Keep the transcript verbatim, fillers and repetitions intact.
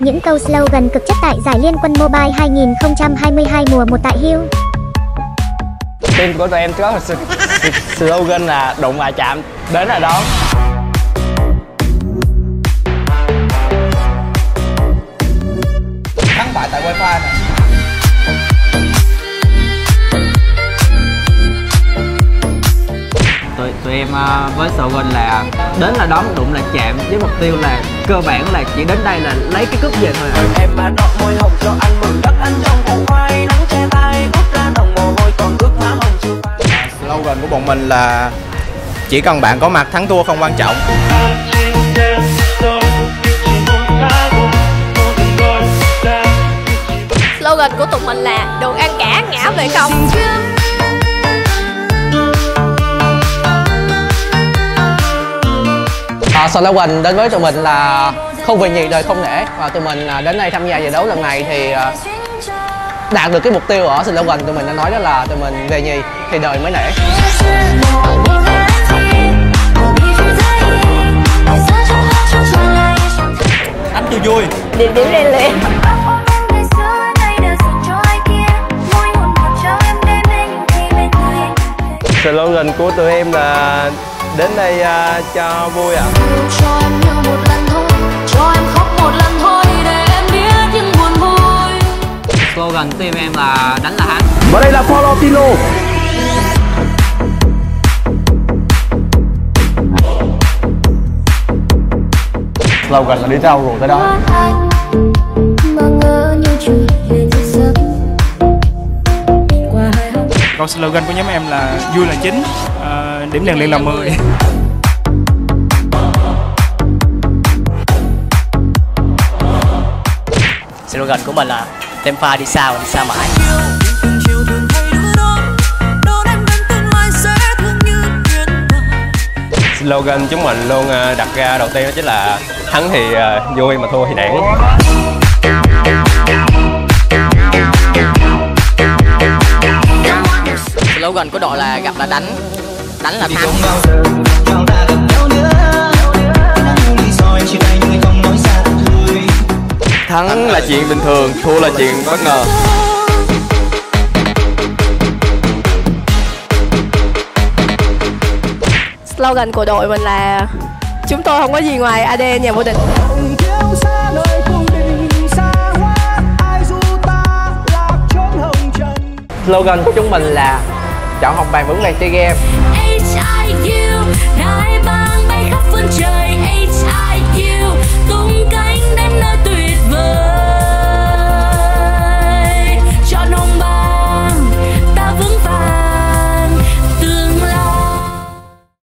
Những câu slogan cực chất tại Giải Liên Quân Mobile hai nghìn không trăm hai mươi hai mùa một tại hát i u. Team của tụi em có slogan là đụng mà chạm, đến là đón. Thắng bại tại Wi-Fi này. Tụi, tụi em với slogan là đến là đón, đụng là chạm, với mục tiêu là cơ bản là chỉ đến đây là lấy cái cúp về thôi. Em mà đọt môi hồng cho anh mừng đất anh trong củ khoai, nắng che tay cút ra đồng mồ hôi còn ướt má hồng chưa phai. Slogan của bọn mình là chỉ cần bạn có mặt, thắng thua không quan trọng. Slogan của tụi mình là được ăn cả ngã về không. Slogan đến với tụi mình là không vì gì đời không nể, và tụi mình đến đây tham gia giải đấu lần này thì đạt được cái mục tiêu ở slogan tụi mình đã nói, đó là tụi mình về nhì thì đời mới nể. Đánh tôi vui. Điểm điểm lên lên. Slogan của tụi em là đến đây uh, cho vui ạ. À. Cho em yêu một lần thôi, cho em khóc một lần thôi để em biết những buồn vui. Slogan team em là đánh là thắng. Và đây là follow Pino. Slogan là đi trao rồi tới đó. Còn slogan của nhóm em là vui là chính, à, điểm đèn liền là mười. Slogan của mình là tem pha đi xa và đi xa mãi. Slogan chúng mình luôn đặt ra đầu tiên đó chính là thắng thì vui mà thua thì nản. Slogan của đội là gặp là đánh, đánh là thắng. Thắng là chuyện bình thường, thua là chuyện bất ngờ. Slogan của đội mình là chúng tôi không có gì ngoài a đê nhà vô địch. Slogan của chúng mình là chọn hồng bàn vững vàng chơi game.